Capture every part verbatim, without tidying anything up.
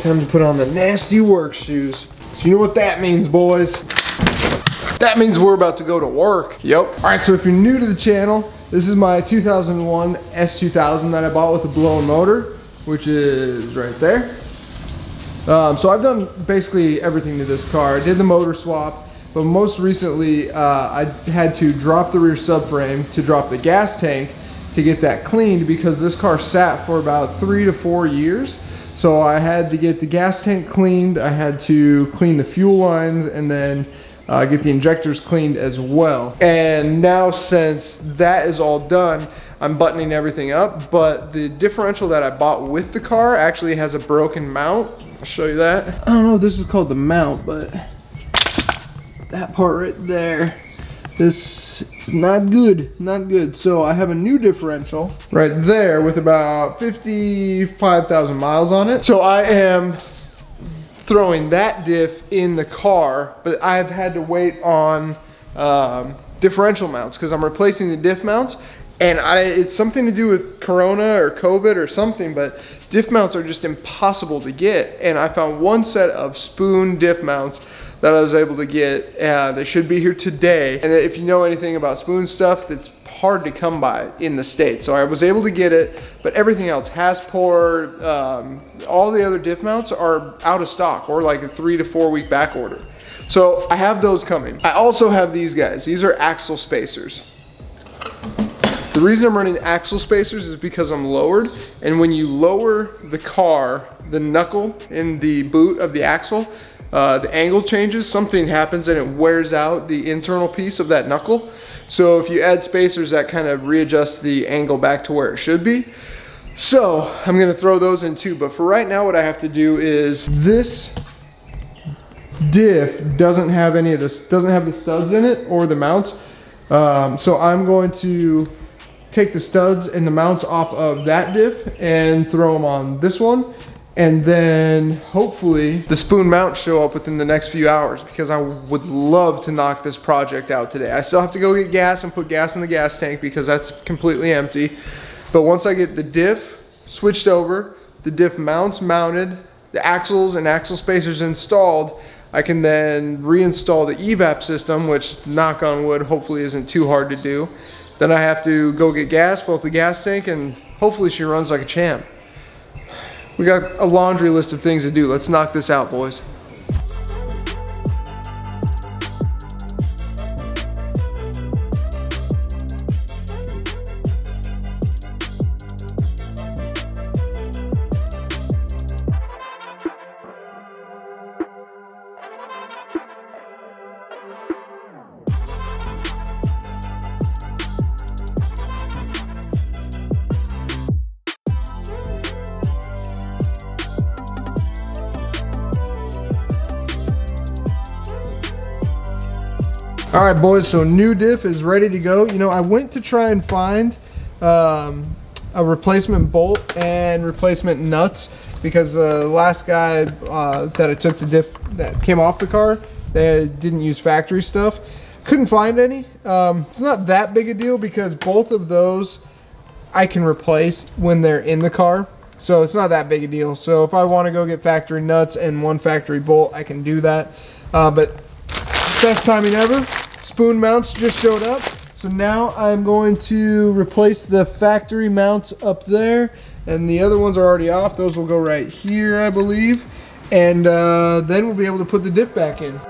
Time to put on the nasty work shoes. So you know what that means, boys. That means we're about to go to work. Yep. All right, so if you're new to the channel, this is my two thousand one S two thousand that I bought with a blown motor, which is right there. Um, so I've done basically everything to this car. I did the motor swap, but most recently uh, I had to drop the rear subframe to drop the gas tank to get that cleaned because this car sat for about three to four years. So I had to get the gas tank cleaned, I had to clean the fuel lines, and then uh, get the injectors cleaned as well. And now since that is all done, I'm buttoning everything up, but the differential that I bought with the car actually has a broken mount. I'll show you that. I don't know if this is called the mount, but that part right there, this is not good, not good. So I have a new differential right there with about fifty-five thousand miles on it. So I am throwing that diff in the car, but I've had to wait on um, differential mounts because I'm replacing the diff mounts. And I, it's something to do with Corona or COVID or something, but diff mounts are just impossible to get. And I found one set of Spoon diff mounts that I was able to get. Uh, they should be here today. And if you know anything about Spoon stuff, that's hard to come by in the States. So I was able to get it, but everything else, Hasport, um, all the other diff mounts are out of stock or like a three to four week back order. So I have those coming. I also have these guys. These are axle spacers. The reason I'm running axle spacers is because I'm lowered, and when you lower the car, the knuckle in the boot of the axle, uh, the angle changes, something happens and it wears out the internal piece of that knuckle. So if you add spacers, that kind of readjusts the angle back to where it should be. So I'm gonna throw those in too, but for right now what I have to do is this diff doesn't have any of this, doesn't have the studs in it or the mounts. Um, so I'm going to take the studs and the mounts off of that diff and throw them on this one, and then hopefully the Spoon mounts show up within the next few hours because I would love to knock this project out today. I still have to go get gas and put gas in the gas tank because that's completely empty, but once I get the diff switched over, the diff mounts mounted, the axles and axle spacers installed, I can then reinstall the E VAP system, which, knock on wood, hopefully isn't too hard to do. Then I have to go get gas, fill up the gas tank, and hopefully she runs like a champ. We got a laundry list of things to do. Let's knock this out, boys. All right, boys, so new diff is ready to go. You know, I went to try and find um, a replacement bolt and replacement nuts because the last guy uh, that I took the diff that came off the car, they didn't use factory stuff. Couldn't find any. Um, it's not that big a deal because both of those I can replace when they're in the car. So it's not that big a deal. So if I want to go get factory nuts and one factory bolt, I can do that. Uh, but best timing ever. Spoon mounts just showed up, so now I'm going to replace the factory mounts up there, and the other ones are already off. Those will go right here, I believe, and uh, then we'll be able to put the diff back in.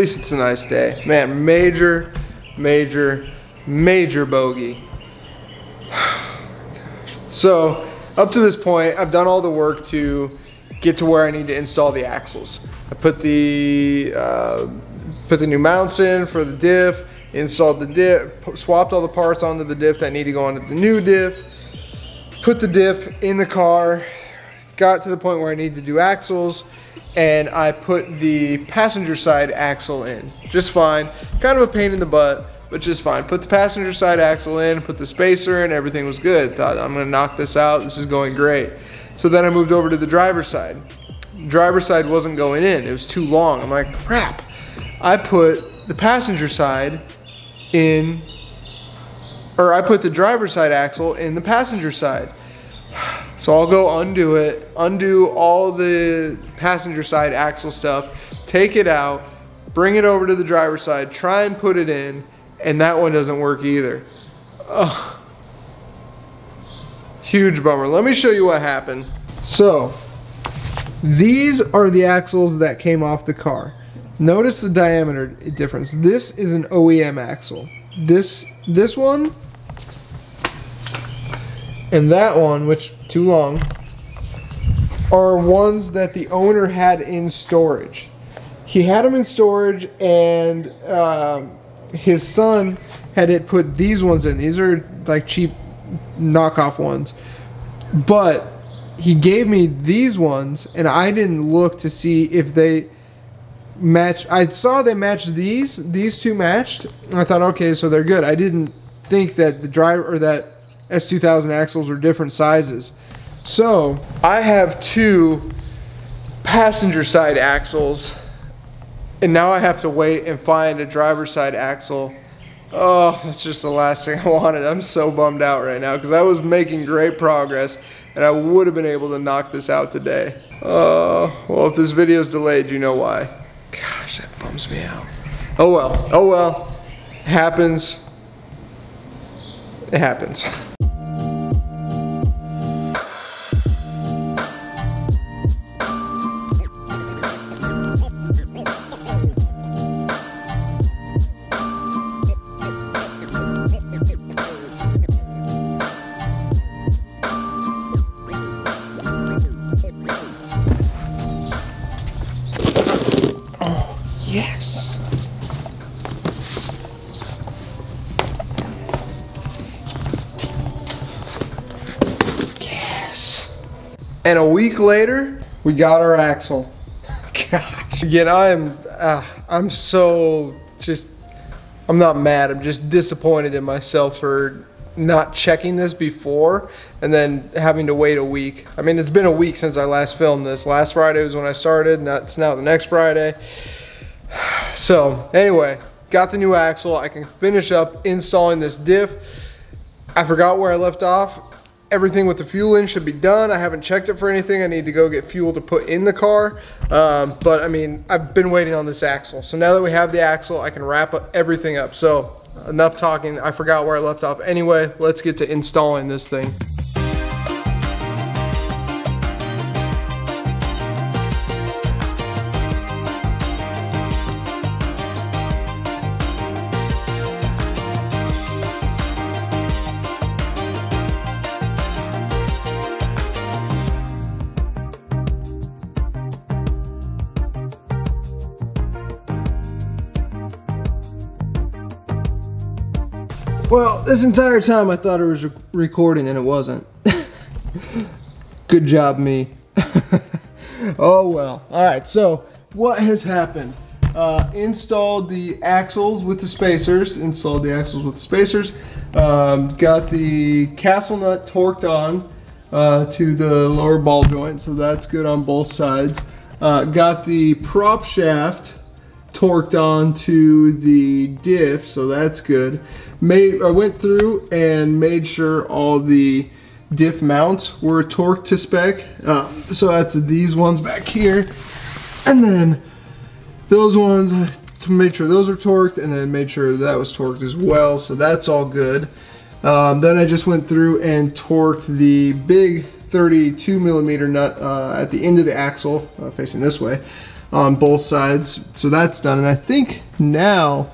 least it's a nice day. Man, major, major, major bogey. So up to this point, I've done all the work to get to where I need to install the axles. I put the uh, put the new mounts in for the diff, installed the diff, swapped all the parts onto the diff that need to go onto the new diff, put the diff in the car, got to the point where I need to do axles, and I put the passenger side axle in. Just fine, kind of a pain in the butt, but just fine. Put the passenger side axle in, put the spacer in, everything was good. Thought, I'm gonna knock this out, this is going great. So then I moved over to the driver's side. Driver's side wasn't going in, it was too long. I'm like, crap. I put the passenger side in, or I put the driver's side axle in the passenger side. So I'll go undo it, undo all the passenger side axle stuff, take it out, bring it over to the driver's side, try and put it in, and that one doesn't work either. Ugh. Huge bummer. Let me show you what happened. So these are the axles that came off the car. Notice the diameter difference. This is an O E M axle. This, this one and that one, which too long, are ones that the owner had in storage. He had them in storage, and uh, his son had it put these ones in. These are like cheap knockoff ones, but he gave me these ones and I didn't look to see if they match. I saw they matched these, these two matched, and I thought, okay, so they're good. I didn't think that the driver or that S two thousand axles were different sizes. So I have two passenger side axles, and now I have to wait and find a driver's side axle. Oh, that's just the last thing I wanted. I'm so bummed out right now because I was making great progress and I would have been able to knock this out today. Oh, uh, well, if this video is delayed, you know why. Gosh, that bums me out. Oh well, oh well, it happens. It happens. And a week later, we got our axle. Gosh. Again, I am, uh, I'm so just, I'm not mad, I'm just disappointed in myself for not checking this before and then having to wait a week. I mean, it's been a week since I last filmed this. Last Friday was when I started, now it's now the next Friday. So anyway, got the new axle. I can finish up installing this diff. I forgot where I left off. Everything with the fuel in should be done. I haven't checked it for anything. I need to go get fuel to put in the car. Um, but I mean, I've been waiting on this axle. So now that we have the axle, I can wrap up everything up. So enough talking, I forgot where I left off. Anyway, let's get to installing this thing. Well, this entire time I thought it was re recording and it wasn't. Good job, me. Oh well. All right, so what has happened? Uh, installed the axles with the spacers, installed the axles with the spacers, um, got the castle nut torqued on uh, to the lower ball joint, so that's good on both sides. Uh, got the prop shaft torqued on to the diff, so that's good. Made, I went through and made sure all the diff mounts were torqued to spec. Uh, so that's these ones back here. And then those ones, to make sure those are torqued, and then made sure that was torqued as well. So that's all good. Um, then I just went through and torqued the big thirty-two millimeter nut uh, at the end of the axle, uh, facing this way. on both sides. So that's done, and I think now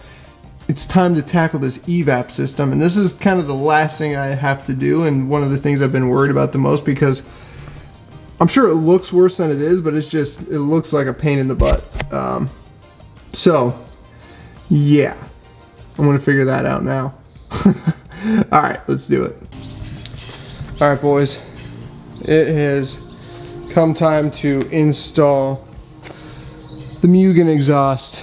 it's time to tackle this E VAP system, and this is kind of the last thing I have to do and one of the things I've been worried about the most, because I'm sure it looks worse than it is, but it's just, it looks like a pain in the butt. Um, so yeah, I'm gonna figure that out now. All right, let's do it. All right, boys, it has come time to install the Mugen exhaust.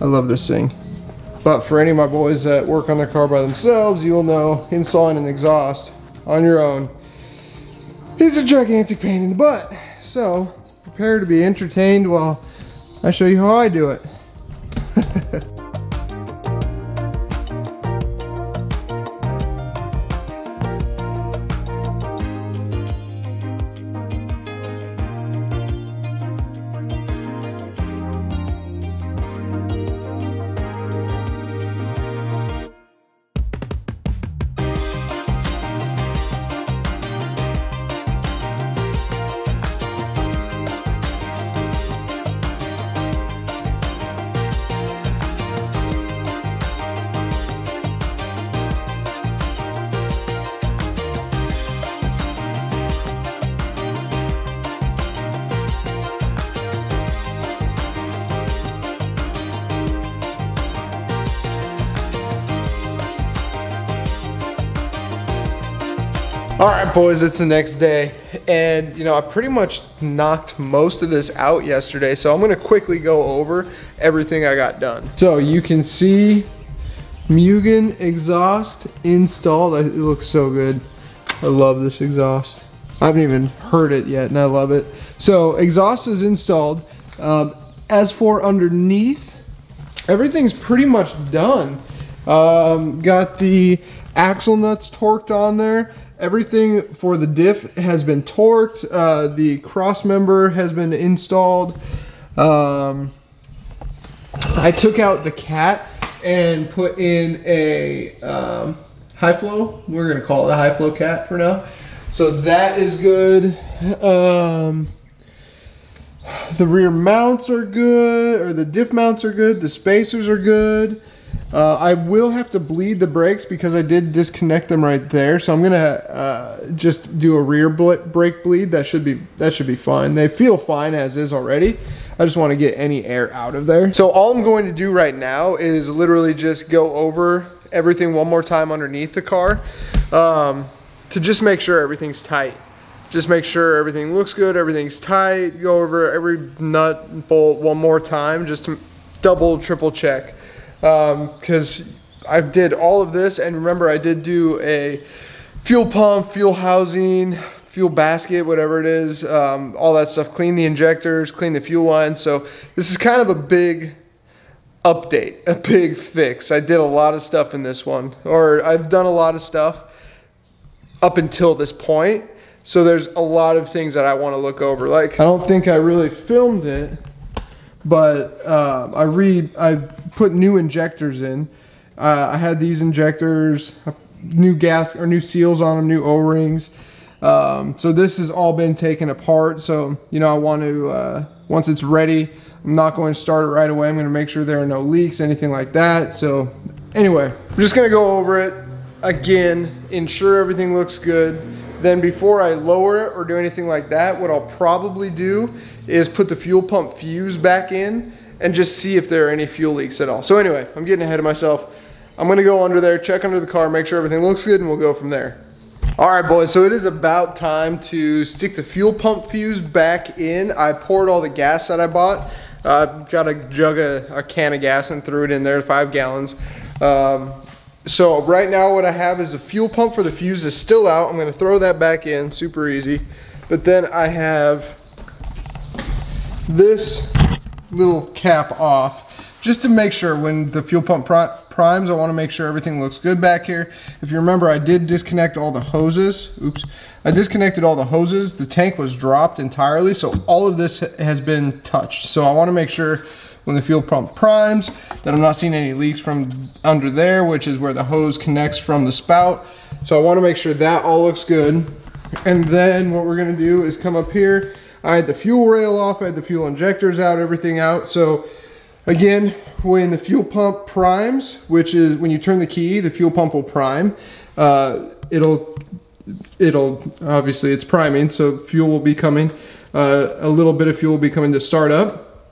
I love this thing. But for any of my boys that work on their car by themselves, you will know installing an exhaust on your own is a gigantic pain in the butt. So prepare to be entertained while I show you how I do it. All right, boys, it's the next day, and you know, I pretty much knocked most of this out yesterday, so I'm gonna quickly go over everything I got done. So you can see Mugen exhaust installed. It looks so good. I love this exhaust. I haven't even heard it yet, and I love it. So exhaust is installed. Um, as for underneath, everything's pretty much done. Um, got the axle nuts torqued on there. Everything for the diff has been torqued. Uh, the cross member has been installed. Um, I took out the cat and put in a um, high flow. We're gonna call it a high flow cat for now. So that is good. Um, the rear mounts are good, or the diff mounts are good. The spacers are good. Uh, I will have to bleed the brakes because I did disconnect them right there, so I'm gonna uh, just do a rear brake bleed. That should be that should be fine. They feel fine as is already. I just want to get any air out of there. So all I'm going to do right now is literally just go over everything one more time underneath the car um, to just make sure everything's tight. Just make sure everything looks good, everything's tight. Go over every nut and bolt one more time, just to double, triple check. Because um, I did all of this, and remember I did do a fuel pump, fuel housing, fuel basket, whatever it is, um, all that stuff, clean the injectors, clean the fuel line. So this is kind of a big update, a big fix. I did a lot of stuff in this one, or I've done a lot of stuff up until this point. So there's a lot of things that I want to look over. Like, I don't think I really filmed it, but um, I read, I put new injectors in. Uh, I had these injectors, new gas or new seals on them, new O-rings. Um, so this has all been taken apart. So, you know, I want to, uh, once it's ready, I'm not going to start it right away. I'm going to make sure there are no leaks, anything like that. So anyway, I'm just going to go over it again, ensure everything looks good. Then before I lower it or do anything like that, what I'll probably do is put the fuel pump fuse back in and just see if there are any fuel leaks at all. So anyway, I'm getting ahead of myself. I'm gonna go under there, check under the car, make sure everything looks good, and we'll go from there. All right, boys, so it is about time to stick the fuel pump fuse back in. I poured all the gas that I bought. Uh, got a jug, of, a can of gas, and threw it in there, five gallons. Um, So right now what I have is a fuel pump for the fuse is still out. I'm gonna throw that back in, super easy. But then I have this little cap off just to make sure when the fuel pump primes, I wanna make sure everything looks good back here. If you remember, I did disconnect all the hoses. Oops, I disconnected all the hoses. The tank was dropped entirely, so all of this has been touched. So I wanna make sure when the fuel pump primes that I'm not seeing any leaks from under there, which is where the hose connects from the spout. So I want to make sure that all looks good. And then what we're going to do is come up here. I had the fuel rail off, I had the fuel injectors out, everything out. So again, when the fuel pump primes, which is when you turn the key, the fuel pump will prime. Uh, it'll, it'll obviously it's priming, so fuel will be coming. Uh, a little bit of fuel will be coming to start up.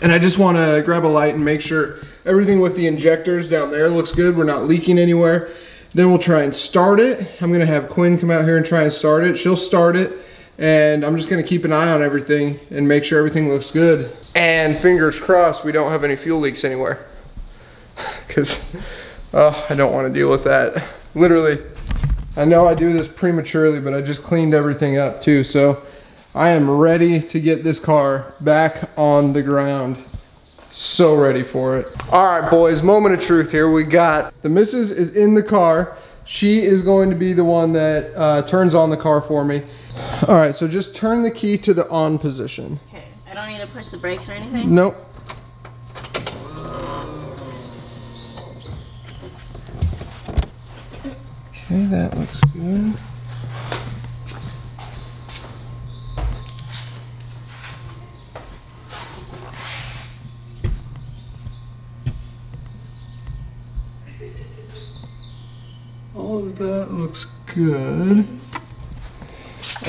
And I just want to grab a light and make sure everything with the injectors down there looks good. We're not leaking anywhere. Then we'll try and start it. I'm going to have Quinn come out here and try and start it. She'll start it. And I'm just going to keep an eye on everything and make sure everything looks good. And fingers crossed we don't have any fuel leaks anywhere. Because oh, I don't want to deal with that. Literally, I know I do this prematurely, but I just cleaned everything up too. So I am ready to get this car back on the ground. So ready for it. All right, boys, moment of truth here. We got the missus is in the car. She is going to be the one that uh, turns on the car for me. All right, so just turn the key to the on position. Okay, I don't need to push the brakes or anything? Nope. Okay, that looks good. All of that looks good.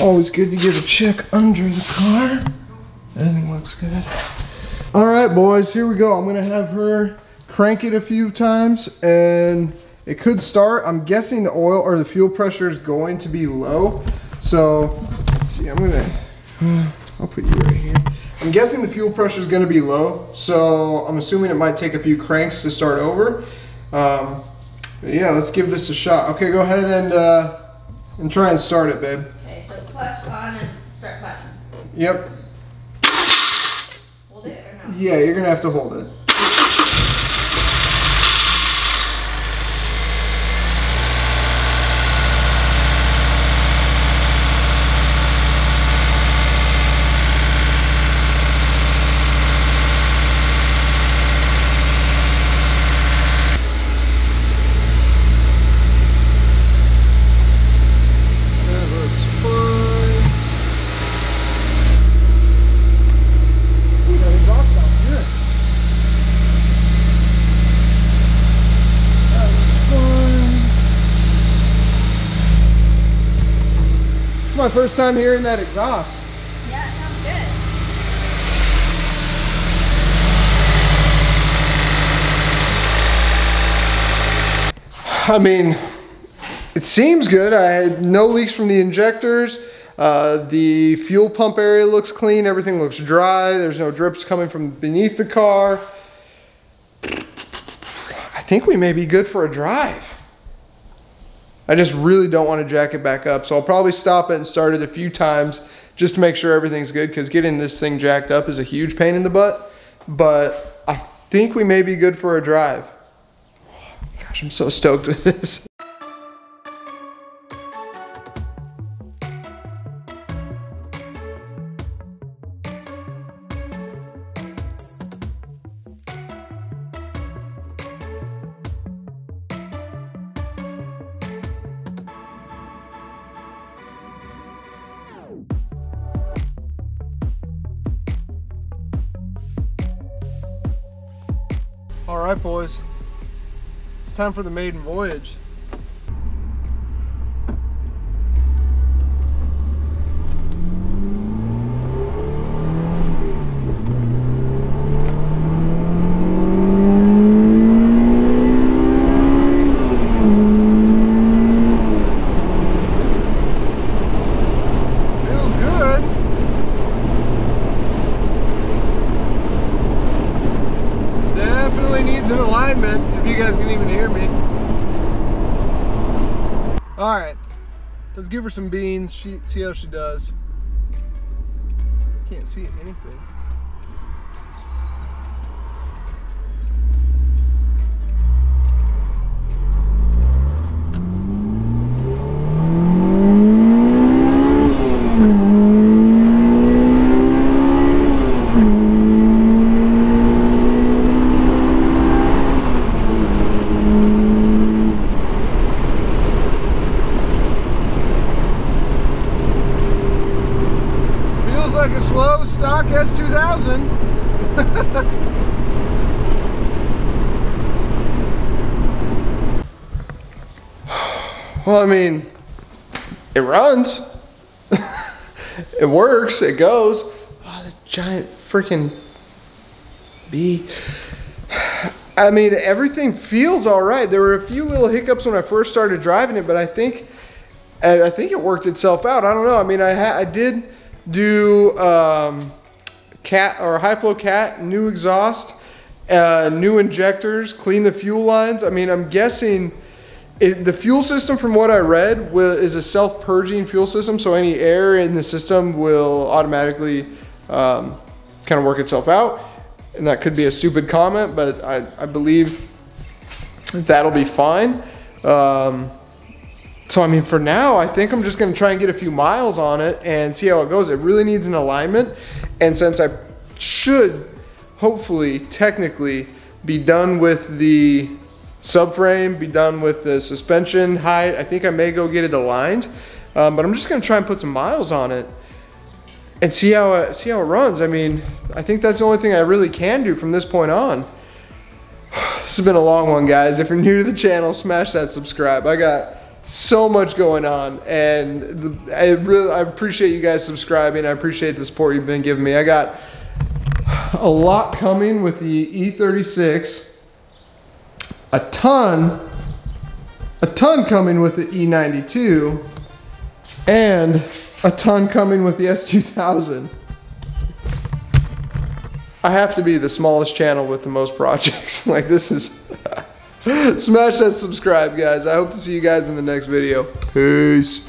Always good to get a check under the car. Everything looks good. All right, boys, here we go. I'm gonna have her crank it a few times and it could start. I'm guessing the oil or the fuel pressure is going to be low. So let's see, I'm gonna, I'll put you right here. I'm guessing the fuel pressure is gonna be low. So I'm assuming it might take a few cranks to start over. Um, Yeah, let's give this a shot. Okay, go ahead and uh, and try and start it, babe. Okay, so clutch on and start clapping. Yep. Hold it or no? Yeah, you're gonna have to hold it. My first time hearing that exhaust. Yeah, it sounds good. I mean, it seems good. I had no leaks from the injectors. Uh, the fuel pump area looks clean. Everything looks dry. There's no drips coming from beneath the car. I think we may be good for a drive. I just really don't want to jack it back up. So I'll probably stop it and start it a few times just to make sure everything's good, because getting this thing jacked up is a huge pain in the butt. But I think we may be good for a drive. Oh, gosh, I'm so stoked with this. All right, boys, it's time for the maiden voyage. Let's give her some beans, she, see how she does. Can't see anything. It's stock S two thousand. Well, I mean, it runs, it works, it goes. Oh, the giant freaking bee. I mean, everything feels all right. There were a few little hiccups when I first started driving it, but I think I think it worked itself out. I don't know. I mean, I, ha I did do um, cat or high flow cat, new exhaust, uh, new injectors, clean the fuel lines. I mean, I'm guessing. It, the fuel system, from what I read, will, is a self-purging fuel system, so any air in the system will automatically um, kind of work itself out. And that could be a stupid comment, but I, I believe that'll be fine. Um, so I mean, for now, I think I'm just going to try and get a few miles on it and see how it goes. It really needs an alignment, and since I should hopefully, technically, be done with the subframe, be done with the suspension height, I think I may go get it aligned, um, but I'm just gonna try and put some miles on it and see how it, see how it runs. I mean, I think that's the only thing I really can do from this point on. This has been a long one, guys. If you're new to the channel, smash that subscribe. I got so much going on, and the, I really I appreciate you guys subscribing. I appreciate the support you've been giving me. I got a lot coming with the E thirty-six. A ton, a ton coming with the E ninety-two, and a ton coming with the S two thousand. I have to be the smallest channel with the most projects. Like, this is, smash that subscribe, guys. I hope to see you guys in the next video. Peace.